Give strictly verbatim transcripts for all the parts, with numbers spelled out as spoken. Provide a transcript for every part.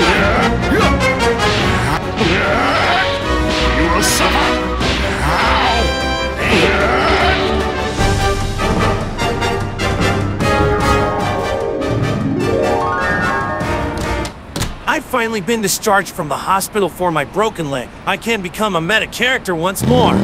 You will suffer. I've finally been discharged from the hospital for my broken leg. I can become a meta character once more.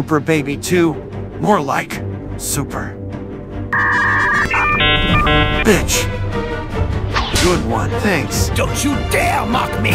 Super Baby two, more like Super Bitch. Good one, thanks. Don't you dare mock me!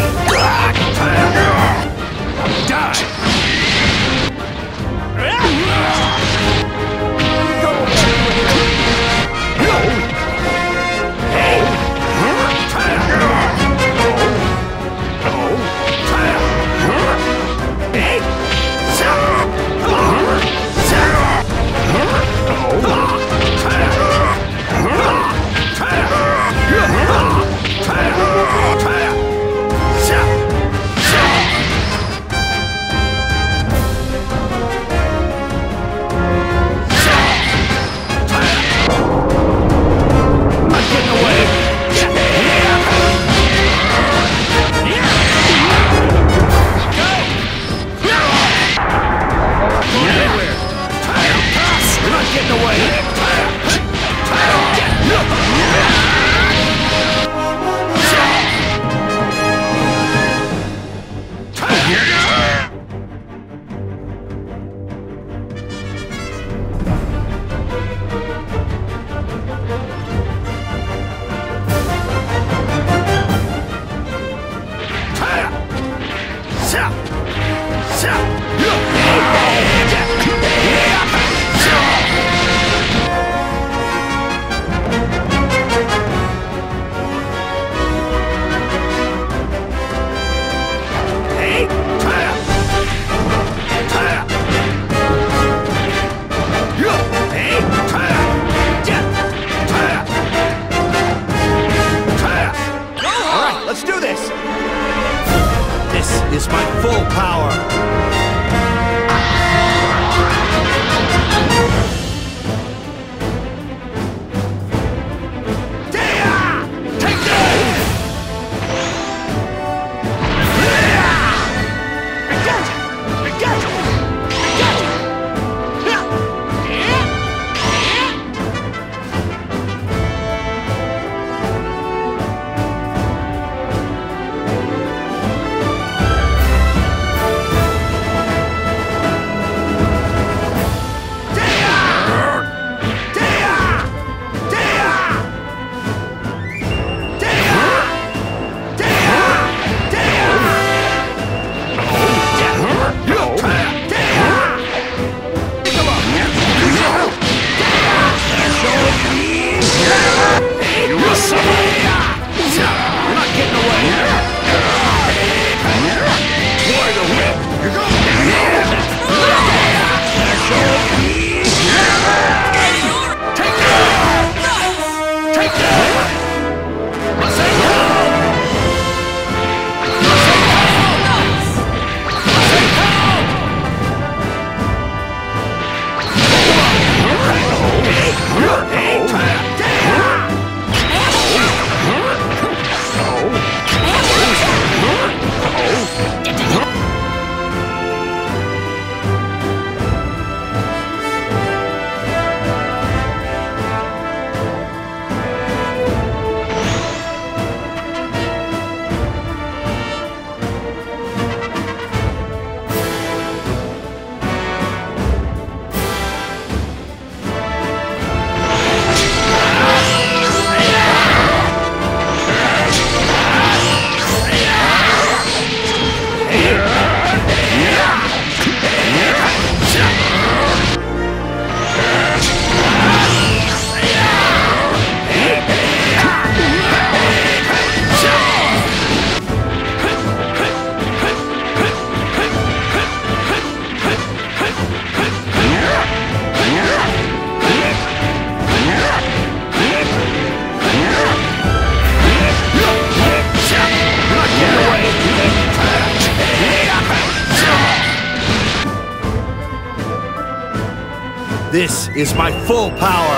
This is my full power.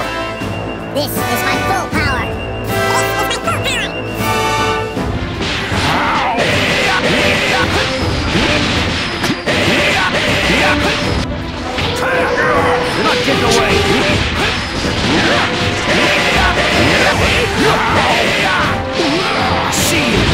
This is my full power. This is my full power. You're not getting away. See you.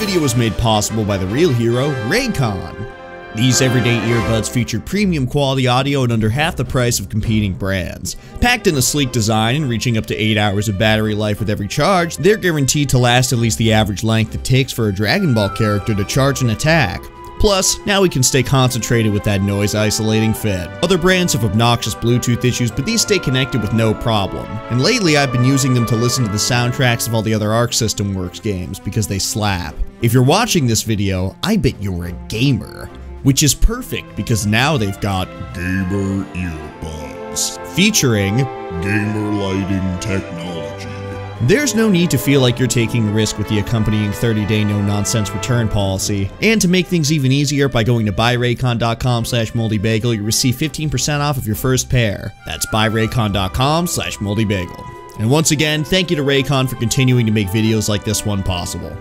video was made possible by the real hero, Raycon. These everyday earbuds feature premium quality audio at under half the price of competing brands. Packed in a sleek design and reaching up to eight hours of battery life with every charge, they're guaranteed to last at least the average length it takes for a Dragon Ball character to charge an attack. Plus, now we can stay concentrated with that noise-isolating fit. Other brands have obnoxious Bluetooth issues, but these stay connected with no problem. And lately, I've been using them to listen to the soundtracks of all the other Arc System Works games, because they slap. If you're watching this video, I bet you're a gamer. Which is perfect, because now they've got gamer earbuds. Featuring gamer lighting technology. There's no need to feel like you're taking a risk with the accompanying thirty day no-nonsense return policy. And to make things even easier, by going to buy raycon dot com slash moldy bagel, you receive fifteen percent off of your first pair. That's buy raycon dot com slash moldy bagel. And once again, thank you to Raycon for continuing to make videos like this one possible.